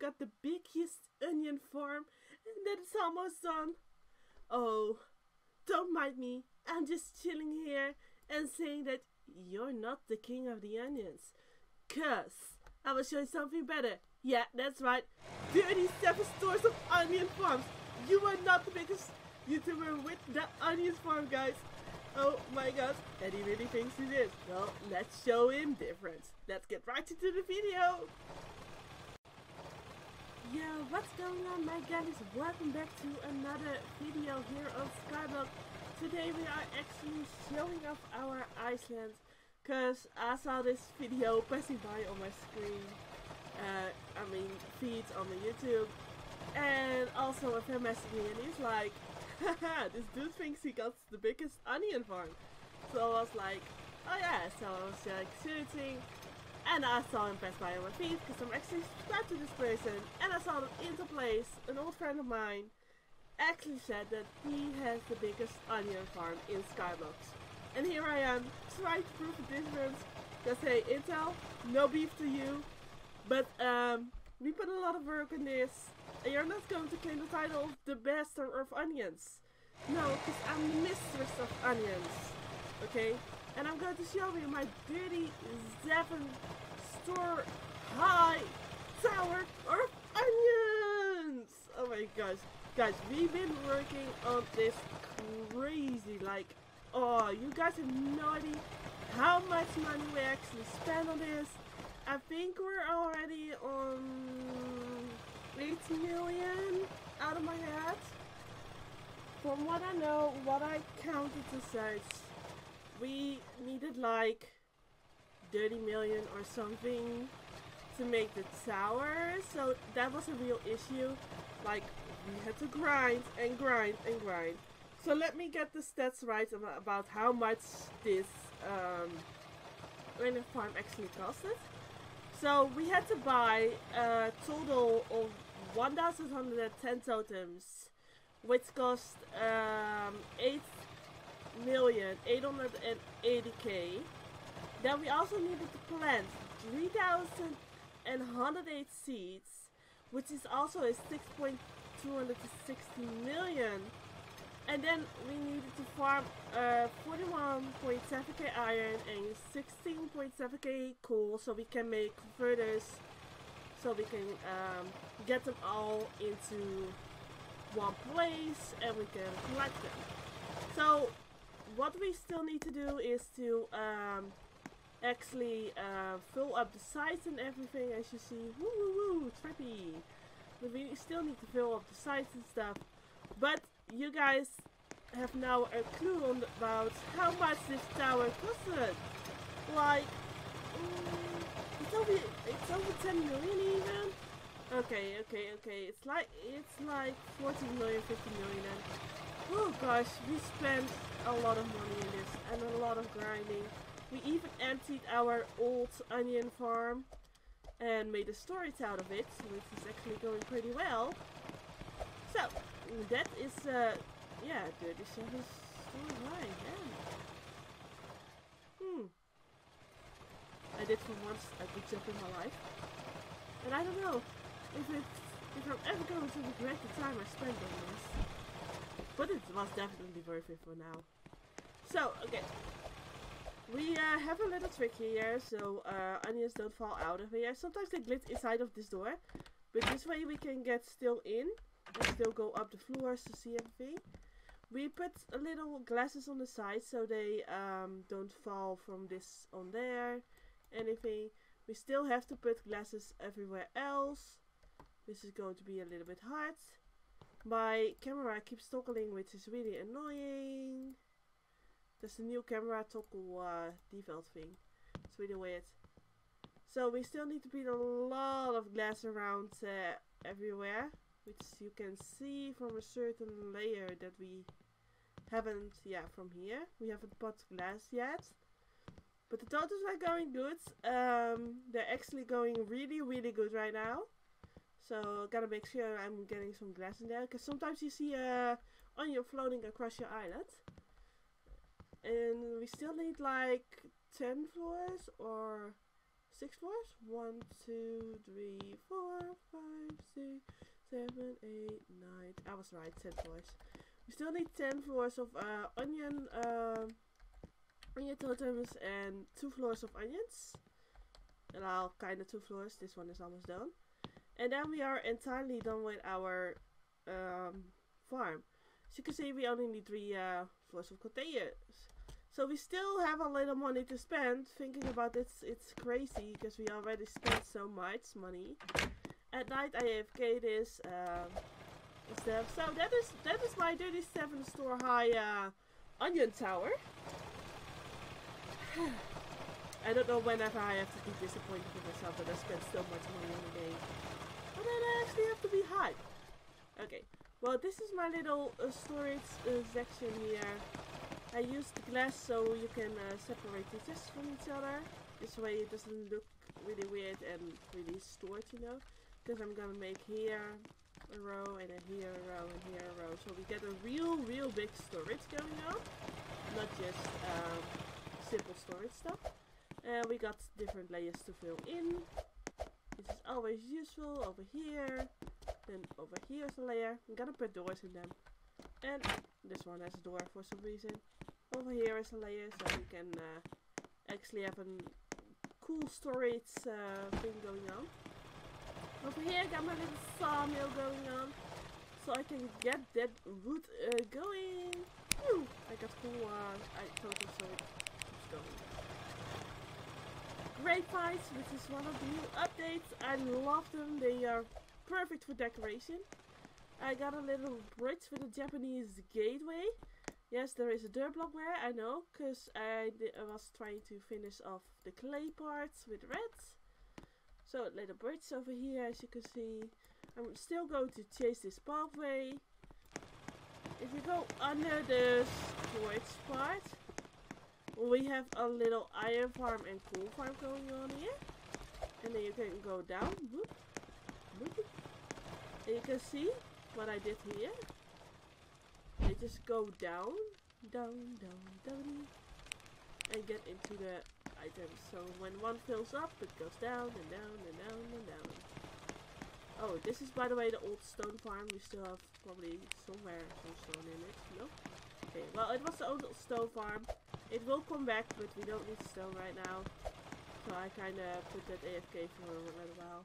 you got the biggest onion farm, and that is almost done. Oh, don't mind me. I'm just chilling here and saying that you're not the king of the onions. 'Cause I will show you something better. Yeah, that's right. 37 stores of onion farms. You are not the biggest YouTuber with the onion farm, guys. Oh my god, and he really thinks he is. Well, let's show him difference. Let's get right into the video. Yo, what's going on, my guys? Welcome back to another video here on Skyblock. Today we are actually showing off our Iceland, because I saw this video passing by on my screen. I mean, feeds on the YouTube. And also a friend messaged me and he's like, haha, this dude thinks he got the biggest onion farm. So I was like, oh yeah, so I was like shooting. And I saw him pass by on my feed, because I'm actually subscribed to this person. And I saw that Default Place, an old friend of mine, actually said that he has the biggest onion farm in Skyblock. And here I am, trying to prove the difference. Just say, hey, Intel, no beef to you. But we put a lot of work in this, and you're not going to claim the title of the master of onions. No, because I'm the mistress of onions. Okay? And I'm going to show you my 37 store high tower of onions! Oh my gosh. Guys, we've been working on this crazy, like, oh, you guys have no idea how much money we actually spend on this. I think we're already on 8 million out of my head. From what I know, what I counted to search, we needed like 30 million or something to make the tower. So that was a real issue. Like, we had to grind and grind and grind. So let me get the stats right about how much this onion farm actually costed. So we had to buy a total of 1,110 totems, which cost 8,880k. Then we also needed to plant 3,108 seeds, which is also a 6.260 million. And then we needed to farm 41.7k iron and 16.7k coal, so we can make converters, so we can get them all into one place and we can collect them. So what we still need to do is to actually fill up the sites and everything, as you see. Woo woo woo, trippy. But we still need to fill up the sites and stuff. But you guys have now a clue on about how much this tower costed. Like, it's over 10 million even. Okay, okay, okay. It's like 14 million, 15 million. And oh gosh, we spent a lot of money in this and a lot of grinding. We even emptied our old onion farm and made a storage out of it, which is actually going pretty well. So that is, yeah, 37 stores high, yeah. I did for once a good job in my life. And I don't know if I'm ever going to regret the time I spent on this. But it was definitely worth it for now. So, okay. We have a little trick here, so onions don't fall out of here. Sometimes they glitch inside of this door. But this way we can get still in. And still go up the floors to see everything. We put a little glasses on the side so they don't fall from this on there. Anything. We still have to put glasses everywhere else. This is going to be a little bit hard. My camera keeps toggling, which is really annoying. That's the new camera toggle default thing. It's really weird. So we still need to put a lot of glass around everywhere, which you can see from a certain layer that we haven't, yeah, from here. We haven't put glass yet. But the totals are going good. They're actually going really, really good right now. So gotta make sure I'm getting some glass in there, because sometimes you see onion floating across your island. And we still need like 10 floors or six floors. 1, 2, 3, 4, 5, 6, 7, 8, 9. I was right, 10 floors. We still need 10 floors of onion totems and 2 floors of onions. And I'll kind of 2 floors. This one is almost done. And then we are entirely done with our farm. As you can see, we only need 3 floors of containers. So we still have a little money to spend. Thinking about this, it's crazy because we already spent so much money. At night, I AFK this and stuff. So that is my 37-story-high onion tower. I don't know whenever I have to be disappointed with myself that I spent so much money on the game. But then I actually have to be hyped. Okay, well this is my little storage section here. I used the glass so you can separate the discs from each other. This way it doesn't look really weird and really stored, you know. Because I'm gonna make here a row and then here a row and here a row. So we get a real big storage going on. Not just simple storage stuff. We got different layers to fill in. This is always useful. Over here. Then over here is a layer. I'm gonna put doors in them. And this one has a door for some reason. Over here is a layer so we can actually have a cool storage thing going on. Over here I got my little sawmill going on. So I can get that wood going. Woo! I got cool total so it keeps going. Grapevines, which is one of the new updates. I love them. They are perfect for decoration. I got a little bridge with a Japanese gateway. Yes, there is a dirt block there, I know, because I was trying to finish off the clay parts with reds. So, a little bridge over here, as you can see. I'm still going to chase this pathway. If you go under the storage part, we have a little iron farm and coal farm going on here. And then you can go down. Whoop, whoop. And you can see what I did here. I just go down, down, and get into the items. So when one fills up, it goes down and down and down and down. Oh, this is by the way the old stone farm. We still have probably somewhere some stone in it. No? Okay, well it was the old stone farm. It will come back, but we don't need stone right now. So I kind of put that AFK for a little while.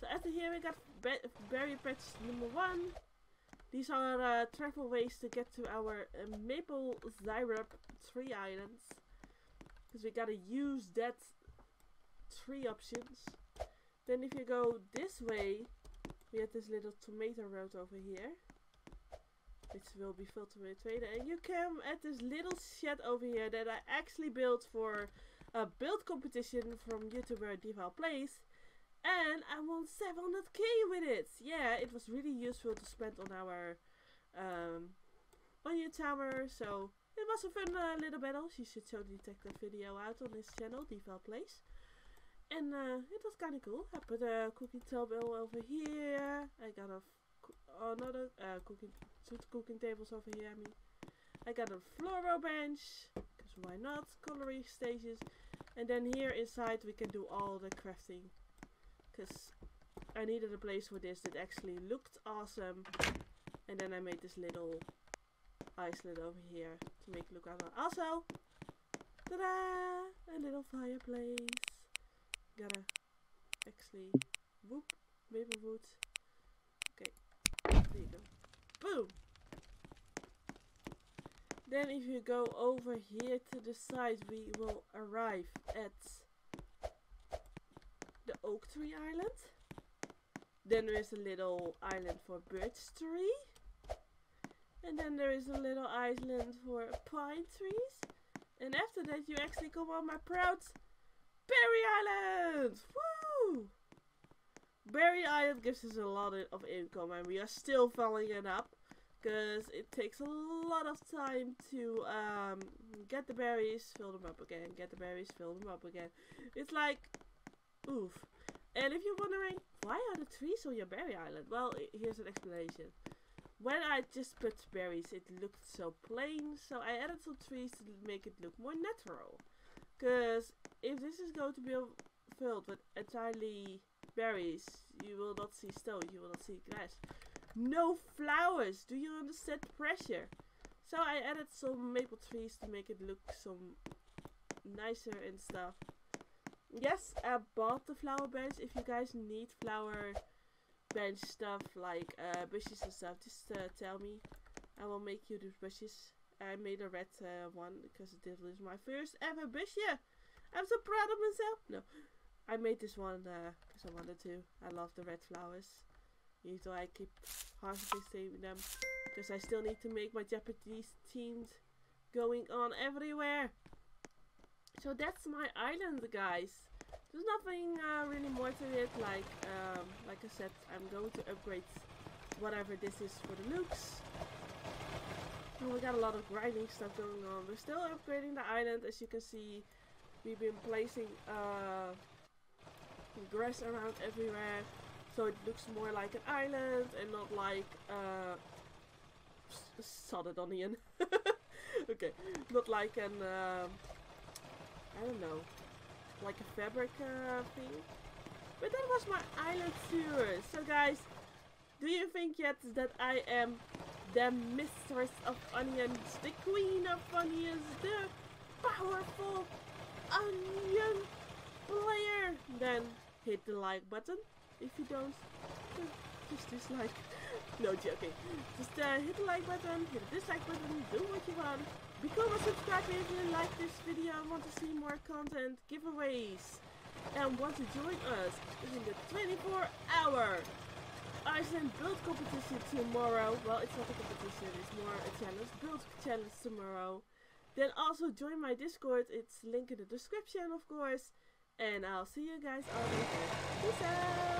So after here we got berry patch number 1. These are travel ways to get to our maple syrup tree islands. Because we gotta use that tree options. Then if you go this way, we have this little tomato road over here. Which will be filled with tomato. And you come at this little shed over here that I actually built for a build competition from YouTuber Default Place. And I won 700k with it! Yeah, it was really useful to spend on our onion tower. So it was a fun little battle. You should totally check that video out on this channel, Default Place. And it was kind of cool. I put a cooking table over here. I got a another cooking tables over here. I mean, I got a floral bench. Because why not? Coloring stages. And then here inside we can do all the crafting. Because I needed a place for this that actually looked awesome. And then I made this little island over here to make it look awesome. Also, ta-da! A little fireplace. Gotta actually, whoop, maple wood. Okay, there you go. Boom! Then if you go over here to the side, we will arrive at the oak tree island. Then there is a little island for birch tree. And then there is a little island for pine trees. And after that you actually come on my proud berry island! Woo! Berry island gives us a lot of income and we are still filling it up. Because it takes a lot of time to get the berries, fill them up again, get the berries, fill them up again. It's like oof. And if you're wondering, why are the trees on your berry island? Well, here's an explanation. When I just put berries, it looked so plain. So I added some trees to make it look more natural. Because if this is going to be filled with entirely berries. You will not see stones. You will not see grass. No flowers. Do you understand the pressure? So I added some maple trees to make it look some nicer and stuff. Yes, I bought the flower bench. If you guys need flower bench stuff like bushes and stuff, just tell me. I will make you these bushes. I made a red one because this is my first ever busje. I'm so proud of myself. No, I made this one because I wanted to. I love the red flowers. Usually I keep harvesting them because I still need to make my Jeopardy themed going on everywhere. So that's my island, guys. There's nothing really more to it. Like I said, I'm going to upgrade whatever this is for the looks. And we got a lot of grinding stuff going on. We're still upgrading the island. As you can see, we've been placing grass around everywhere, so it looks more like an island and not like sodded onion. Okay, not like an I don't know, like a fabric thing. But that was my island tour. So guys, do you think yet that I am the mistress of onions, the queen of onions, the powerful onion player? Then hit the like button. If you don't, just dislike. No, joking. Just hit the like button, hit the dislike button, do what you want. Become a subscriber if you like this video and want to see more content, giveaways, and want to join us in the 24-hour Iceland build competition tomorrow. Well, it's not a competition, it's more a challenge. Build challenge tomorrow. Then also join my Discord. It's link in the description, of course. And I'll see you guys all later. Peace out!